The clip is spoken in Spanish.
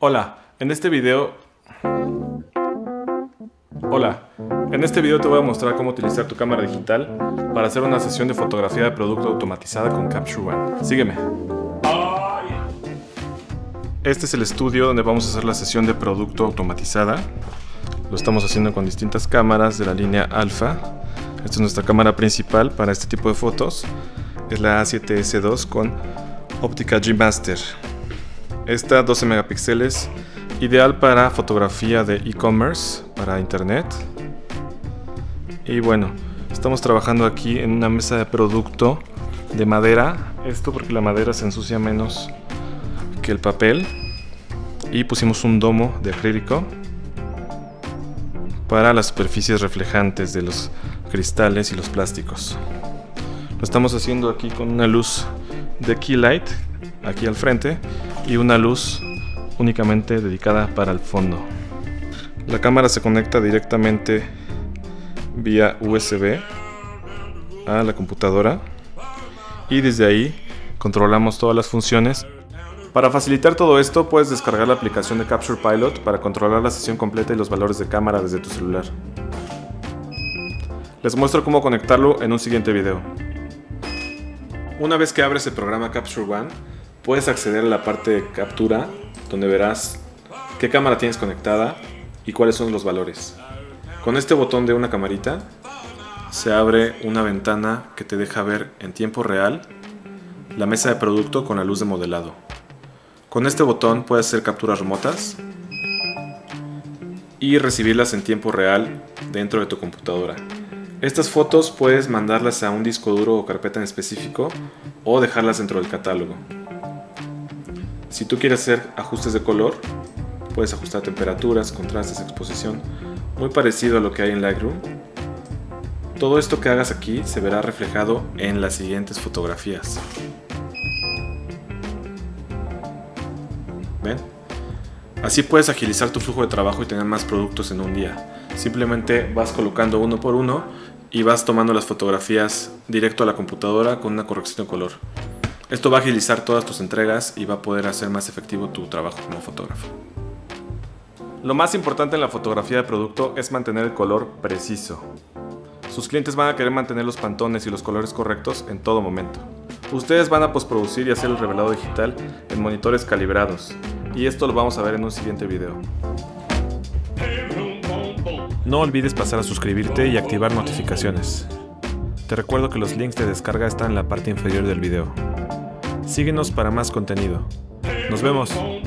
Hola, en este video te voy a mostrar cómo utilizar tu cámara digital para hacer una sesión de fotografía de producto automatizada con Capture One. Sígueme. Este es el estudio donde vamos a hacer la sesión de producto automatizada. Lo estamos haciendo con distintas cámaras de la línea Alpha. Esta es nuestra cámara principal para este tipo de fotos. Es la A7S2 con Optica G Master. Esta 12 megapíxeles, ideal para fotografía de e-commerce, para internet. Y bueno, estamos trabajando aquí en una mesa de producto de madera. Esto porque la madera se ensucia menos que el papel. Y pusimos un domo de acrílico para las superficies reflejantes de los cristales y los plásticos. Lo estamos haciendo aquí con una luz de key light aquí al frente y una luz únicamente dedicada para el fondo. La cámara se conecta directamente vía USB a la computadora y desde ahí controlamos todas las funciones. Para facilitar todo esto puedes descargar la aplicación de Capture Pilot para controlar la sesión completa y los valores de cámara desde tu celular. Les muestro cómo conectarlo en un siguiente video. Una vez que abres el programa Capture One, puedes acceder a la parte de captura, donde verás qué cámara tienes conectada y cuáles son los valores. Con este botón de una camarita, se abre una ventana que te deja ver en tiempo real la mesa de producto con la luz de modelado. Con este botón puedes hacer capturas remotas y recibirlas en tiempo real dentro de tu computadora. Estas fotos puedes mandarlas a un disco duro o carpeta en específico o dejarlas dentro del catálogo. Si tú quieres hacer ajustes de color, puedes ajustar temperaturas, contrastes, exposición, muy parecido a lo que hay en Lightroom. Todo esto que hagas aquí se verá reflejado en las siguientes fotografías. ¿Ven? Así puedes agilizar tu flujo de trabajo y tener más productos en un día. Simplemente vas colocando uno por uno y vas tomando las fotografías directo a la computadora con una corrección de color. Esto va a agilizar todas tus entregas y va a poder hacer más efectivo tu trabajo como fotógrafo. Lo más importante en la fotografía de producto es mantener el color preciso. Sus clientes van a querer mantener los pantones y los colores correctos en todo momento. Ustedes van a postproducir y hacer el revelado digital en monitores calibrados. Y esto lo vamos a ver en un siguiente video. No olvides pasar a suscribirte y activar notificaciones. Te recuerdo que los links de descarga están en la parte inferior del video. Síguenos para más contenido. ¡Nos vemos!